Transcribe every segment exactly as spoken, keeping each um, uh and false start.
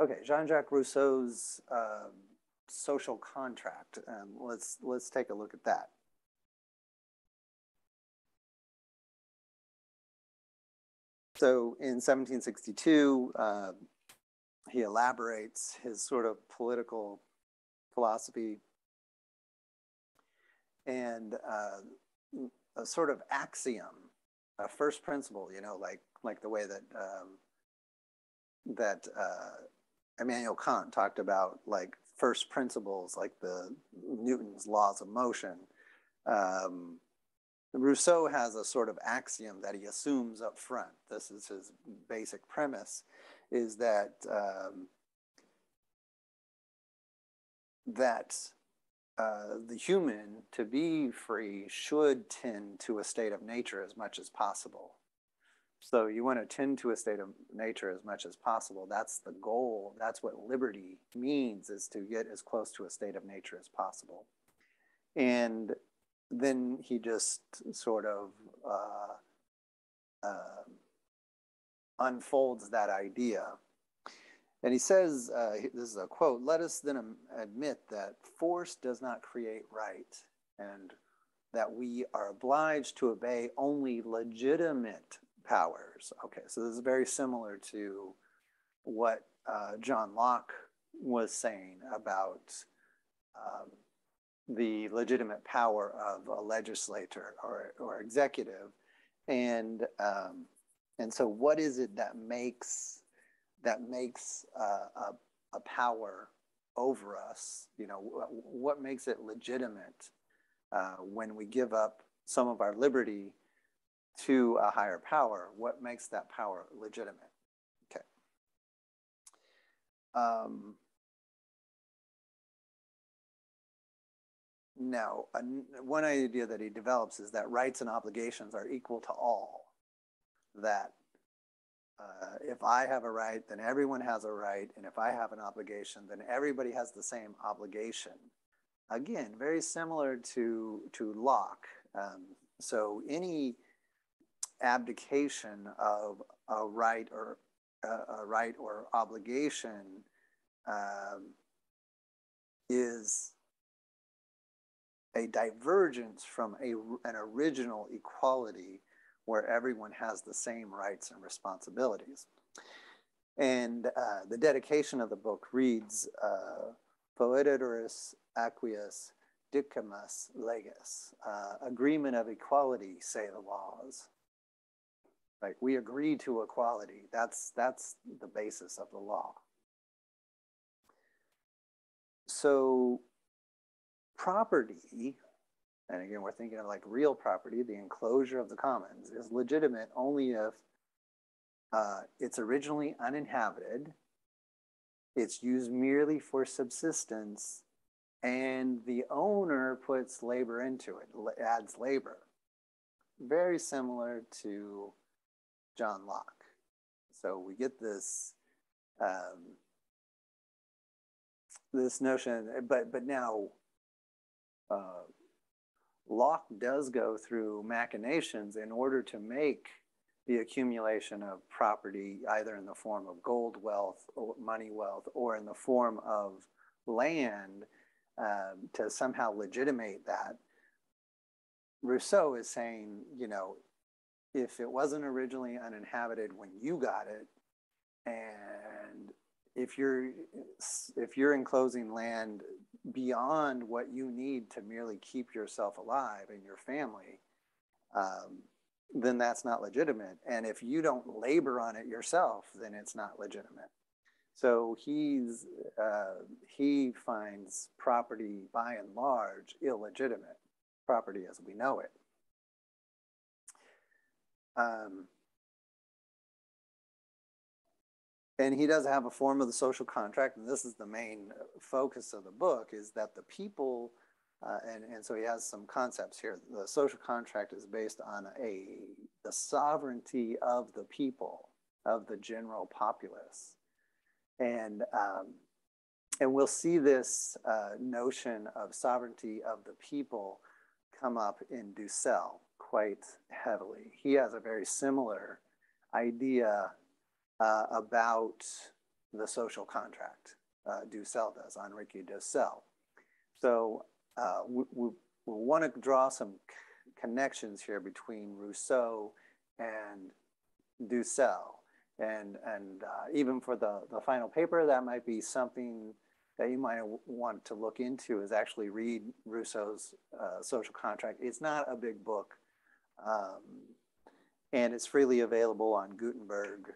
Okay, Jean-Jacques Rousseau's um, Social Contract. Um, let's let's take a look at that. So in seventeen sixty-two, uh, he elaborates his sort of political philosophy and uh, a sort of axiom, a first principle, you know, like like the way that um, that uh, Immanuel Kant talked about, like first principles, like the Newton's laws of motion. Um, Rousseau has a sort of axiom that he assumes up front. This is his basic premise, is that um, that uh, the human, to be free, should tend to a state of nature as much as possible. So you want to tend to a state of nature as much as possible. That's the goal. That's what liberty means, is to get as close to a state of nature as possible. And then he just sort of uh, uh, unfolds that idea. And he says, uh, this is a quote, "Let us then admit that force does not create right, and that we are obliged to obey only legitimate powers." Okay, so this is very similar to what uh, John Locke was saying about um, the legitimate power of a legislator or, or executive. And, um, and so what is it that makes, that makes uh, a, a power over us? You know, what makes it legitimate uh, when we give up some of our liberty to a higher power? What makes that power legitimate? Okay. Um, Now, one idea that he develops is that rights and obligations are equal to all. That uh, if I have a right, then everyone has a right. And if I have an obligation, then everybody has the same obligation. Again, very similar to, to Locke. Um, so any abdication of a right or, uh, a right or obligation um, is a divergence from a, an original equality where everyone has the same rights and responsibilities. And uh, the dedication of the book reads, uh, "Poederis aqueus dicamus legis," uh, agreement of equality, say the laws. Like, we agree to equality. That's, that's the basis of the law. So, property, and again, we're thinking of like real property, the enclosure of the commons, is legitimate only if uh, it's originally uninhabited, it's used merely for subsistence, and the owner puts labor into it, adds labor. Very similar to John Locke. So we get this um, this notion, but but now, Uh, Locke does go through machinations in order to make the accumulation of property either in the form of gold wealth, or money wealth, or in the form of land uh, to somehow legitimate that. Rousseau is saying, you know, if it wasn't originally uninhabited when you got it, and if you're if you're enclosing land beyond what you need to merely keep yourself alive and your family, um, then that's not legitimate. And if you don't labor on it yourself, then it's not legitimate. So he's uh, he finds property by and large illegitimate, property as we know it. Um, And he does have a form of the social contract, and this is the main focus of the book, is that the people, uh, and, and so he has some concepts here. The social contract is based on a, the sovereignty of the people, of the general populace. And, um, and we'll see this uh, notion of sovereignty of the people come up in Dussel quite heavily. He has a very similar idea Uh, about The Social Contract. Uh, Dussel does, Enrique Dussel. So uh, we, we, we want to draw some connections here between Rousseau and Dussel. And, and uh, even for the, the final paper, that might be something that you might want to look into, is actually read Rousseau's uh, Social Contract. It's not a big book, um, and it's freely available on Gutenberg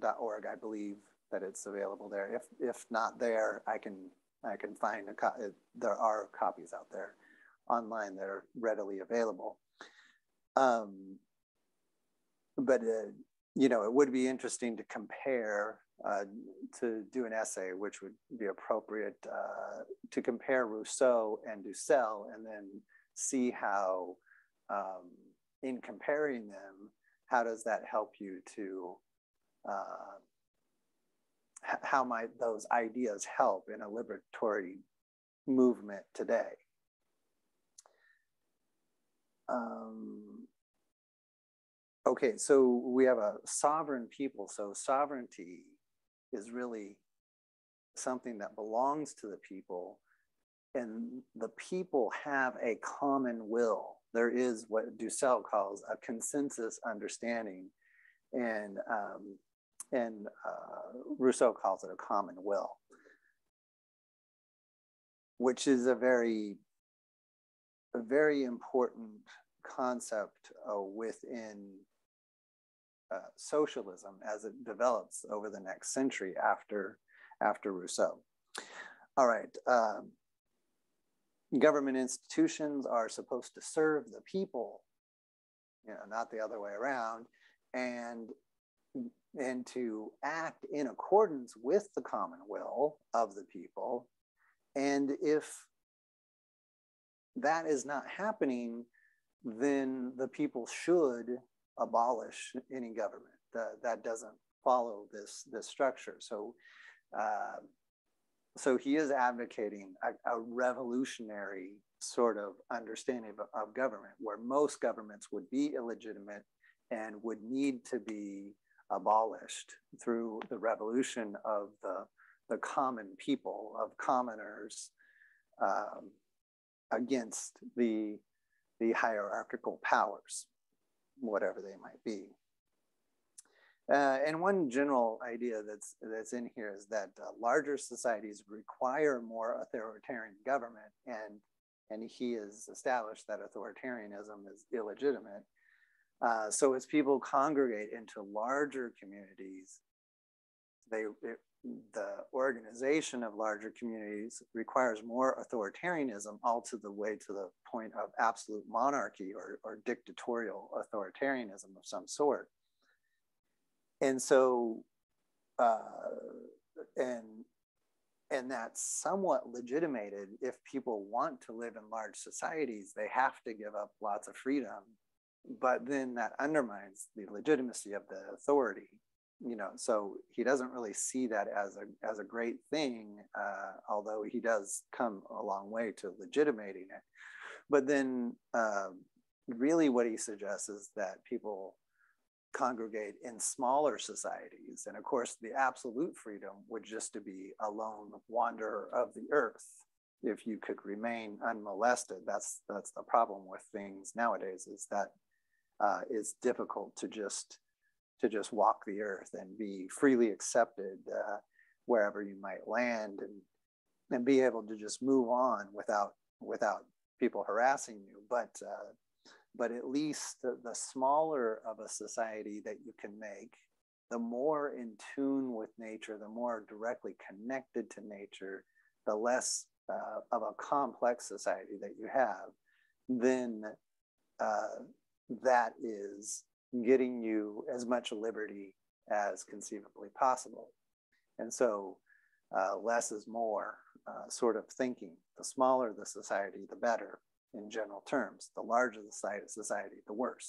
dot org. Uh, I believe that it's available there. If if not there, I can I can find a copy. There are copies out there online that are readily available. Um, but uh, you know, it would be interesting to compare. Uh, to do an essay, which would be appropriate uh, to compare Rousseau and Dussel, and then see how, um, in comparing them, how does that help you to, uh, how might those ideas help in a liberatory movement today? Um, okay, so we have a sovereign people, so sovereignty is really something that belongs to the people, and the people have a common will. There is what Dussel calls a consensus understanding, and um, and uh, Rousseau calls it a common will, which is a very, a very important concept uh, within Uh, socialism as it develops over the next century after after Rousseau. All right, um, government institutions are supposed to serve the people, you know, not the other way around, and and to act in accordance with the common will of the people. And if that is not happening, then the people should abolish any government. Uh, that doesn't follow this this structure. So, uh, so he is advocating a, a revolutionary sort of understanding of, of government, where most governments would be illegitimate and would need to be abolished through the revolution of the the common people, of commoners, um, against the the hierarchical powers, whatever they might be. Uh, and one general idea that's, that's in here is that uh, larger societies require more authoritarian government, and, and he has established that authoritarianism is illegitimate. Uh, so as people congregate into larger communities, they, it, the organization of larger communities requires more authoritarianism, all to the way to the point of absolute monarchy or, or dictatorial authoritarianism of some sort. And so, uh, and, and that's somewhat legitimated. If people want to live in large societies, they have to give up lots of freedom, but then that undermines the legitimacy of the authority. You know, so he doesn't really see that as a as a great thing, uh, although he does come a long way to legitimating it. But then, uh, really, what he suggests is that people congregate in smaller societies, and of course, the absolute freedom would just to be a lone wanderer of the earth if you could remain unmolested. That's that's the problem with things nowadays, is that uh, it's difficult to just. to just walk the earth and be freely accepted uh, wherever you might land, and and be able to just move on without without people harassing you. But uh, but at least the, the smaller of a society that you can make, the more in tune with nature, the more directly connected to nature, the less uh, of a complex society that you have, then uh, that is getting you as much liberty as conceivably possible. And so uh, less is more uh, sort of thinking. The smaller the society, the better in general terms. The larger the society, the worse.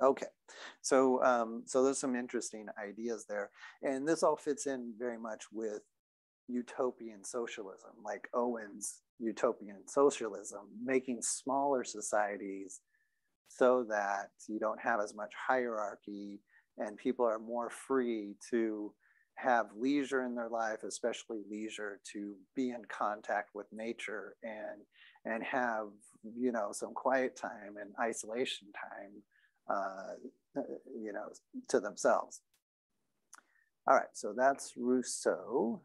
Okay, so, um, so there's some interesting ideas there. And this all fits in very much with utopian socialism, like Owen's utopian socialism, making smaller societies so that you don't have as much hierarchy and people are more free to have leisure in their life, especially leisure to be in contact with nature and and have, you know, some quiet time and isolation time, uh, you know, to themselves. All right, so that's Rousseau.